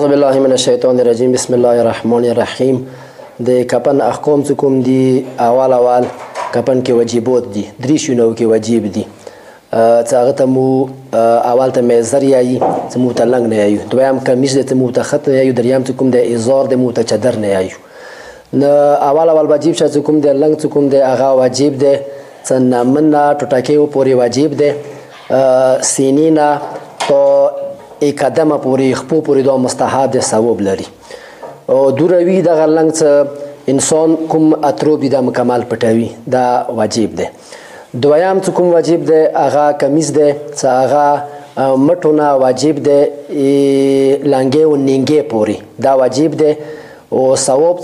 Alhamdulillah min ash-shaytanir rajim. Bismillahirrahmanirrahim. De kapan ahkam cum di awal kapan ke wajibot di drishunau ke wajib di tsagata mu awal ta mezariyi tmu talang na yayu doyam kamis de tmu takhat na yayu daryam cum de izar de mutachadar na yayu na awal wajib sha cum de lang cum de aga wajib de tsanna manna totake pore wajib de sinina to اکدمه پوری خپو پوری دا مستحب ثواب لري او دوروی د غلنګ انسان کوم اتروب د مکمل پټوي دا واجب ده دویم څه کوم واجب ده هغه کمیز ده څه هغه مټونه واجب ده لنګې او ننګې پوری دا واجب ده او ثواب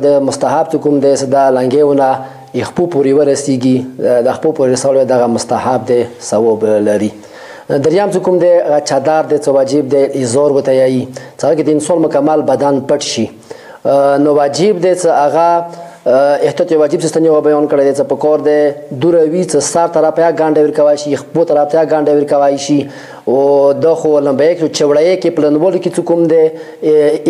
د مستحب کوم ده صدا لنګې ولا خپو پوری ورسیږي د خپو پوری سره دا مستحب ده ثواب لري دریم څه کوم دی چادر د څه واجب دی ایزور وتایي څنګه د انسان مکمل بدن پټ شي نو واجب دی چې هغه احتیاط واجب ستنه و بیان کړی دی چې په کور دی دوروي چې سار طرف یا ګانډه ور کوي شي خپل طرف ته ګانډه ور کوي شي او د خو لمبیک چوړی کې پلنول کې څه کوم دی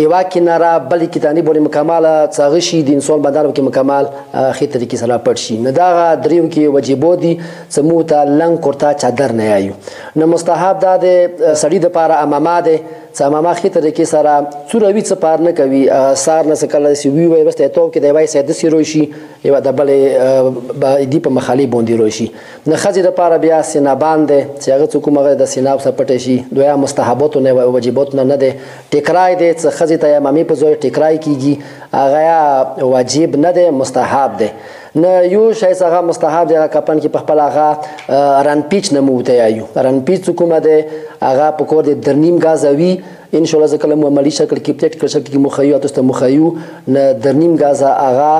ایوا کینارا بل کې تانی بوله مکمل څنګه شي د انسان بدن کې مکمل خې طریقې سره پټ شي نو دا دریو کې واجب دی چې مو ته لنګ کورتا چادر نه یایو نو مستحب ده سړی د پاره امامه ده چې امامه خطر کې سره څوروي څه پار نه کوي سار نه سکل سی وی وي بس ته تو کې دی وای سید سی روشي یو د بل دی په مخالي باندې روشي نه خځې د پاره بیا سینا باندې چې هغه څوک مغه د سینا سپټ شي دویا مستحبات نه وای واجبات نه ده ټکرای دي چې خځې ته امامي په زور ټکرای کیږي هغه واجب نه ده مستحب ده نه یو شای څنګه مستحب دی کپن کې په خپل هغه رن پیچ نه موته یایو رن پیچ کومه ده هغه په کور د درنیم غازوي ان شاء الله زکه مو عملی شکل کې پټ کړ شکل کې مخیو تاسو ته مخیو نه درنیم غازا هغه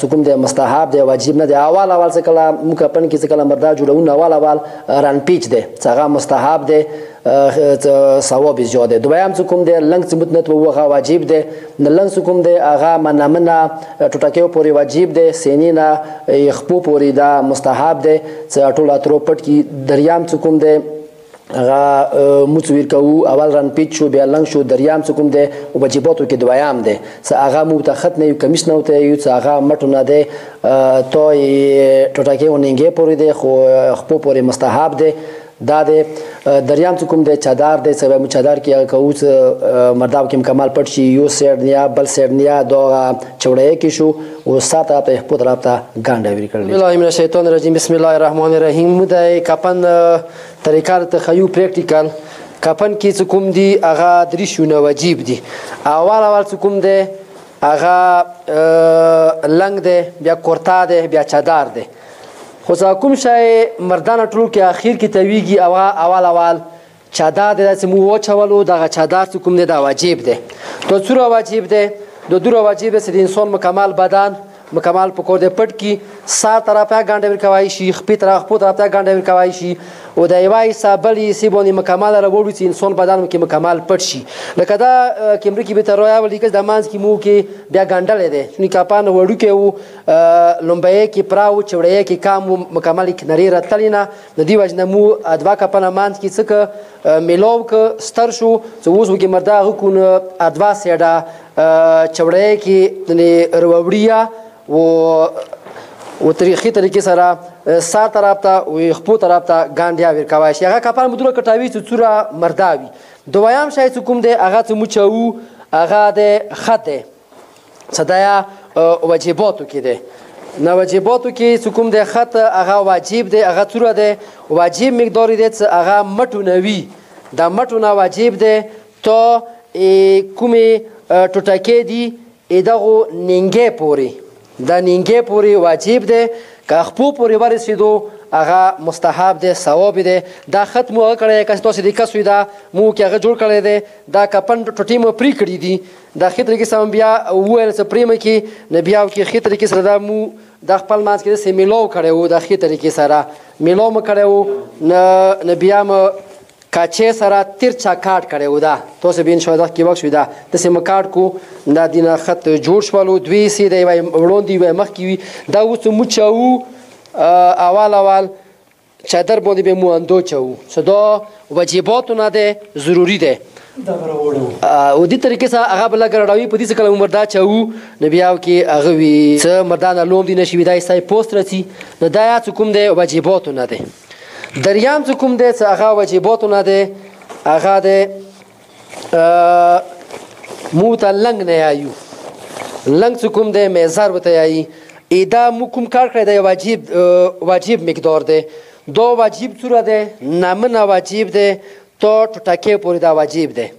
څوکم ده مستحب دی واجب نه دی اول څکل مو کپن کې څکل مردا جوړونه اول رن پیچ ده څنګه مستحب دی ثواب زیاده دویم څوکم ده لنګ ثبوت وغه واجب ده نه لنګ څوکم ده هغه منامنه ټټکیو پوری واجب ده سینینا خپو پوری دا مستحب ده چې ټول اترو پټ کی دریام څوکم ده هغه متصویر کوو اول رن پیچ شو بیا لنګ شو دریام څوکم ده او واجباتو کې دویم ده چې هغه متخت نه یو کمیش نه وته یو چې هغه مټونه ده توي ټټکیو ننګې پوری ده خو خپو پوری مستحب ده دا د دریام کوم د چادر د سبا مچادر کې کووس مرداب کې مکمل پټ شي یو سیرنیا بل سیرنیا دوغه چوړې کې شو او ساته په خپل رابطه ګانډه ویل کړل بسم الله الشیطان الرجیم بسم الله الرحمن الرحیم د کپن طریقه تخیو پریکټیکل کپن کې کوم دی هغه درې شونه واجب دی اول کوم دی هغه لنګ دی بیا کورتا دی بیا چادر دی خو کوم شای مردانه ټول کې اخر کې تویږي او اول چادر د سمو وچولو دغه چادر کوم نه دا واجب ده تو څوره واجب ده د دوره واجب سره انسان مکمل بدن مکمل پکور ده پټ کی سار طرفه ګانډه ور کوي شي خپې طرف په طرفه ګانډه ور کوي شي او د ایوای سابلې سی باندې مکمل راوړو چې انسان بدن کې مکمل پټ شي لکه دا کیمرې کې به تر راوړل لیکل د مانځ کې مو کې بیا ګانډلې ده چې کپان وړو کې وو لومبای کې پراو چوړې کې کام مکمل کناري راتلینا د دی وجنه مو ادوا کپان مانځ کې څه ملوو کې ستر شو چې اوس وګي مردا غو نه ادوا سیډه چوړې کې د رووړیا و تاریخي طریقې سره سات رابطه او خپل رابطه ګاندیا ور کوي چې هغه کپان مدور کټاوي چې څوره مرداوي دویم شای کوم دی هغه چې موچو هغه د خطه صدایا واجباتو کې دی نو واجباتو کې کوم دی خطه هغه واجب دی هغه څوره دی واجب مقدار دی چې هغه مټونوي دا مټونه واجب دی تو کومه ټوټکې دی دغه ننګې پوری دا ننګې پوری واجب دی که خپو پورې ورسېدو هغه مستحب دی ثواب دی دا خط مو هغه کړی که تاسو دې کسوی دا مو کې هغه جوړ کړی دی دا کپن ټوټې مو پرې کړي دي دا ښې طریقې سم بیا وویل څه پرېمه کې نه بیا کې ښې طریقې سره دا مو د خپل منځ کې داسې میلاو کړی وو دا ښې طریقې سره میلاو مو کړی وو نه بیا کاچه سره ترچا کاټ کړی و دا تاسو به انشاء الله کې وخت شوي دا داسې مو کاټ کو دا دینه خط جوړ شولو دوی سي دی وړوندې وای مخکې وي دا اوس مو چاو اول چادر باندې به مو اندو چاو څه دا واجباتو نه دی ضروري دی ودی طریقې سره هغه بل ګرځاوي په دې څه کله مردا چاو نبیاو کې هغه وی څه مردان علوم دي نشي ودای سای پوسټ رسی نه دایا حکم دی او واجبات نه دی دریام حکم دی څه هغه واجبات نه دی هغه د موتا لنگ نه یایو لنگ حکم دی میزار وته یای ادا مکم کار کړی دی واجب مقدار دی دو واجب صورت دی نام نه واجب دی تو ټټکه پوری دا واجب دی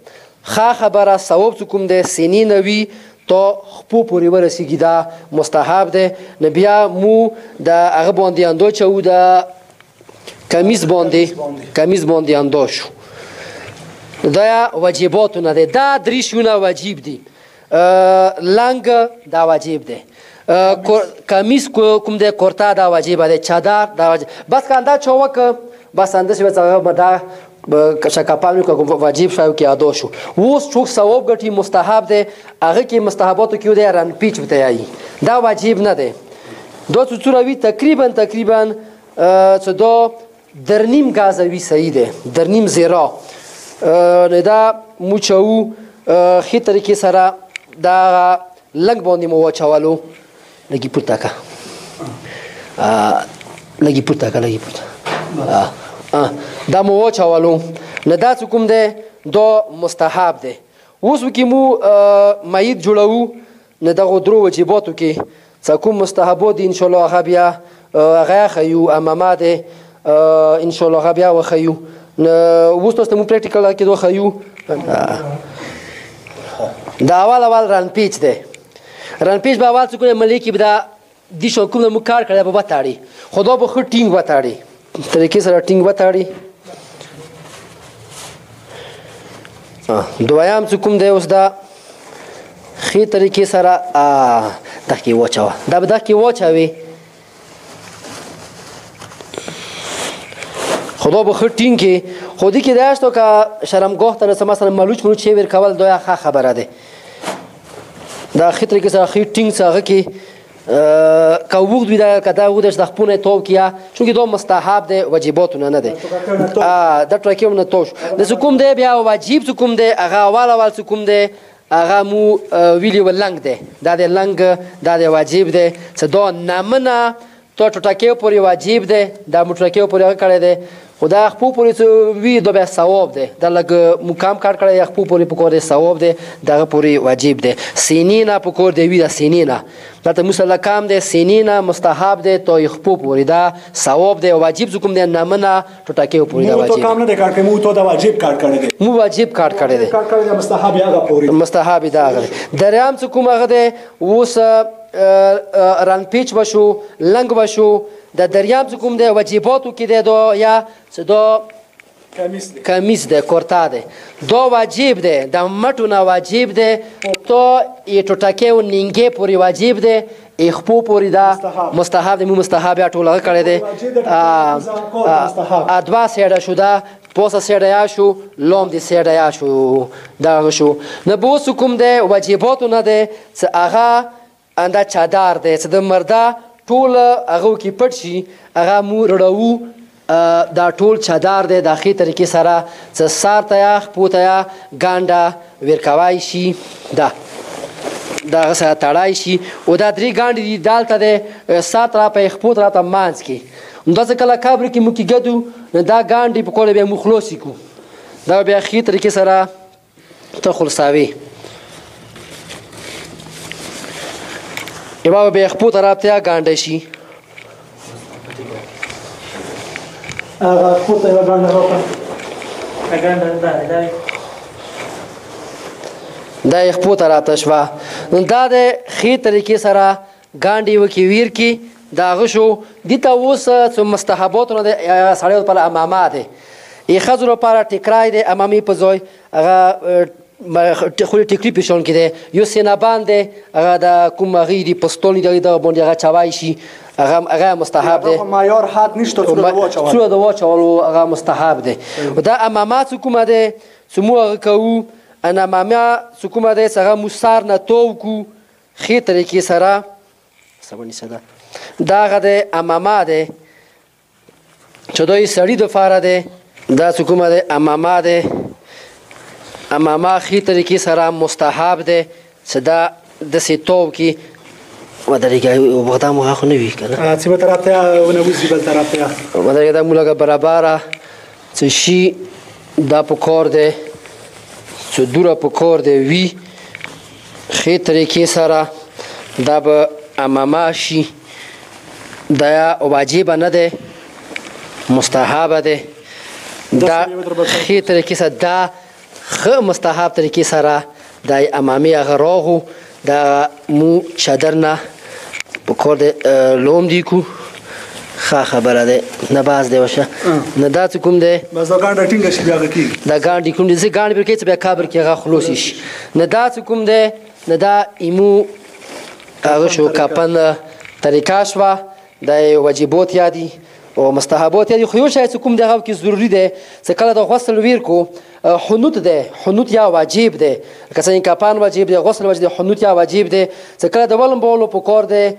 خا خبره ثواب حکم دی سینې نوی تو خپو پوری ورسیږي دا مستحب دی نبیا مو د هغه باندې اندو چو دا کمیز باندې اندو شو دا واجبات نه ده دا درې شونه واجب دي لنګ دا واجب ده کمیس کوم ده کورتا دا واجب ده چادر دا واجب بس کنده چوک بس اندس به دا شکاپانو کوم واجب شاو کې ادا شو اوس څوک ثواب ګټي مستحب ده هغه کې مستحباتو کې ده رن پیچ وته یي دا واجب نه ده دو څوروي تقریبا څه دو درنیم غازوي صحیح ده درنیم زیرا دا موچو خې طریقې سره دا لنګ باندې مو واچولو لګي پورته کا دا مو واچولو نه دا څه کوم دی دا مستحب دی اوس وکې مو مید جوړو نه دغو درو واجباتو کې څه کوم مستحبو دي انشاءالله هغه بیا هغه ښیو امامه دی انشاءالله هغه بیا وښیو اوس تاسو ته مو پریکټیکل کې دوه ښیو دا اول رن پیچ دی رن پیچ به اول څه کوي ملکي به دا دې شو کوم مو کار کړی به وتاړي خدا به ښه ټینګ وتاړي طریقې سره ټینګ وتاړي دویم څه کوم دی اوس دا ښې طریقې سره دا کې واچوه دا به دا کې واچوي خدا به خټین کې خودی کې داشتو کا شرمګوه ته مثلا ملوچ چی ور کول دا ښه خبره ده دا خطر کې سره خټین څنګه کې کاوغ دوی دا کدا و د خپل توب کیا چونګې دوه مستحب ده واجبات نه ده دا ټکیوم نه توش د حکم ده بیا واجب حکم ده هغه اول حکم ده هغه مو ویلی ولنګ ده دا د لنګ دا د واجب ده څه دا نامنه تو ټټکیو پورې واجب ده دا مټکیو پورې کړی ده خدا خپل پورې وی د به ثواب ده د لګ مقام کار کړی خپل پورې پکورې ثواب ده دغه پورې واجب ده سینینا پکور دی وی د سینینا دا مسله کام ده سینینا مستحب ده تو خپل پورې دا ثواب ده واجب حکم ده نامنه ټټکیو پورې دا واجب تو کام نه کار کوي مو تو دا واجب کار کړی مو واجب کار کړی ده کار کړی مستحب هغه پورې مستحب دا هغه دریم حکم هغه ده اوس رن پیچ بشو لنګ بشو دا دریاب حکم دی واجباتو کې دی دا یا څه دا کمیس دی کورتا دی دا واجب دی دا مټو نه واجب دی تو یې ټوټکې او نینګې پورې واجب دی خپو پورې دا مستحب دی مو مستحب یا ټوله کړی دی ادوا سیډه شو دا پوسه سیډه یا شو لوم دی سیډه یا شو دا شو نه بو حکم دی واجباتو نه دی څه هغه انده چادر دی څه د مرده ټول هغه کې پټ شي هغه مو رړو دا ټول چادر دی داخې طریقې سره څه سار ته یا خپو ته یا ګانډه ورکوای شي دا دغه سره تړای شي او دا درې ګانډې دي دالته دی سات را په خپوت راته مانځ کې همداسې کله قبر کې مو کې ګدو نو دا ګانډې په کوله بیا مو خلاصې کړو دا بیا ښې طریقې سره ته خلاصوي یبا به خپل طرف ته غانډه شي هغه خپل ته غانډه راوړه غانډه دا خپل طرف ته شو نو دا د خې طریقې سره غانډي وکي ویر کی دا غشو د تا اوس څو مستحبات نه سړیو په امامات یې خزر لپاره ټکرای دی امامي په ځای هغه ما خوري ټیکری پېښون کړي یو سینا باندې هغه د کوم غیری پستول دی د باندې هغه چوای شي هغه مستحب دی ما یار حد نشته څو د واچول هغه مستحب دی دا امامات کومه ده سمو هغه کو انا ماما کومه ده هغه مسار نه تو کو خې طریقې سره سبني صدا دا هغه د امامات ده چې دوی سړی د فاره ده دا کومه ده امامات ده اما ما خی طریقی سرا مستحب ده صدا دسی توب کی مدرګه او بغدا مو اخو نوی کنه چې به ترته او نو زیبل ترته مدرګه د مولا برابر چې شي دا پکور ده چې دورا پکور ده وی خی طریقی سرا دا به اماما شي دا واجب نه ده مستحب ده دا خی طریقی سره دا خو مستحب طریقې سره د امامي غراغو د مو چادرنا په کور د لوم دی کو خبره ده نه باز دی وشه نه دات کوم دی بس ګاند ټینګ شي بیا کی دا ګاند کوم دی چې ګاند پر کې بیا کابر کې غا خلوص شي نه دات کوم دی نه دا ایمو هغه شو کپن طریقه شوا د واجبات یادي او مستحبات یادي خو شای کوم دغه کې ضروری ده چې کله د غسل ویر کو حنوت ده حنوت یا واجب ده کسان کپان واجب ده غسل واجب ده حنوت یا واجب ده چې کله د ولم بولو په کور ده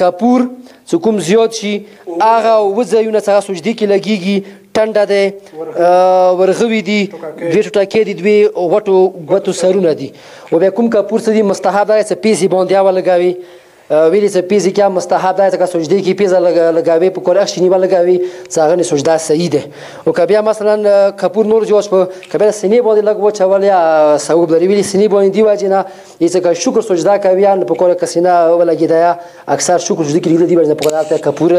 کپور چې کوم زیات شي هغه وځیونه څنګه سجدي کې لګيږي ټنده ده ورغوي دي ډېر ټاکې دي دوی وټو غوتو سرونه دي او به کوم کپور سدي مستحب ده چې پیسي باندې وا لګاوي ویلې چې پیسي کې مستحب ده چې سجدي کې پیسه لګاوي په کور اخشنی وا لګاوي څنګه نه سجدا صحیح ده او کبه مثلا کپور نور جوش په کبه سینې باندې لګو چول یا ثوب لري ویلې سینې باندې دی واجب نه یڅکه شکر سجدا کوي ان په کوله کسینه ولګی دا اکثر شکر سجدي کې دی باندې په کوله ته کپور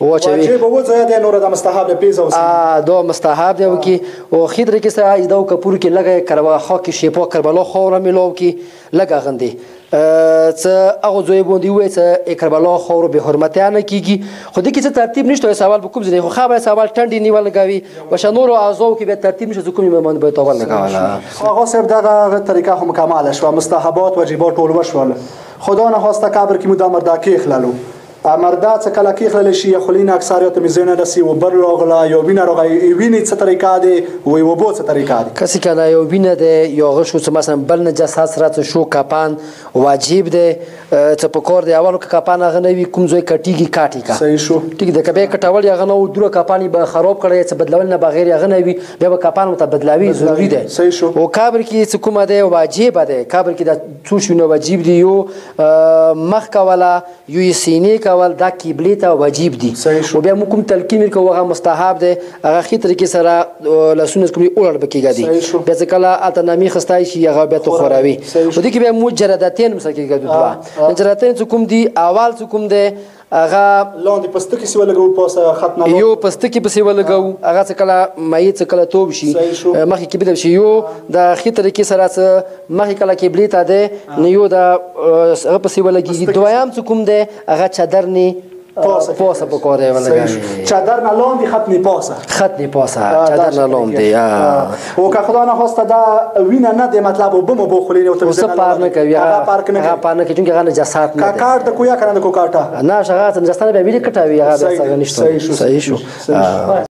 او چوي چې به زه د نور د مستحب له پیزه اوسه دا مستحب دی وکي او خضر کې سره دا کپور کې لګي کروا خو کې شیپو کربلا خوره ملو کې لګا غندي څه هغه ځای باندې وای چې کربلا خور به حرمت نه کیږي خو دې کې څه ترتیب نشته سوال به کوم ځای خو خبره سوال ټنډي نیول غوي وش نور اعضاو کې به ترتیب نشته کوم باندې به تاول نه کاوه هغه صاحب دغه طریقه هم کماله شو مستحبات واجبات ټول وشول خدا نه خواسته قبر کې مدام مردا کې اخلالو امردا څه کله کې اخلال شي خلین اکثریت مزینه رسی و بر راغلا یو بین راغی ویني څه طریقه دی وی و بو څه طریقه دی کس کله یو بین دی یو غ شو مثلا بل نجاسات رات شو کپان واجب دی څه پکور دی اول کپان غنوی کوم ځای کټیږي کاټیکا صحیح شو ټیک د کبه کټول غنو درو کپانی به خراب کړي څه بدلول نه بغیر غنوی به کپان مت بدلاوی ضروری دی صحیح شو او کابر کې څه کوم دی واجب دی کابر کې د څو شونه واجب دی یو مخ کا ولا یو سینې کا ول دا قبلته واجب دي او بیا موږ کوم تلقین کوغه مستحب ده هغه خطر کې سره لسونه کوم اورل بکیږي دي بیا ځکه اته نامي خستای شي هغه بیا ته خوراوي او دي کې بیا مجردتین مثلا کېږي دوه مجردتین کوم دي اول کوم ده هغه لاندې پستکی سی ولګو پاسه ختمه یو پستکی پسې ولګو هغه څه کله مایت څه کله توب شي مخکې کې بده شي یو د خطر کې سره مخکې کله کې بلیته ده نه یو د هغه پسې ولګي دویم څه کوم ده هغه چادرنی پاسه پکوره ولګي چادر نه لاندې ختمه پاسه چادر نه لاندې او که خدا نه خواسته دا وینه نه دی مطلب وبمو بخولې او ته نه کوي هغه پارک نه کوي چې هغه نجاسات نه کاټ د کویا کنه کوکاټه نه شغات نجاسات به ویل کټاوي هغه صحیح شو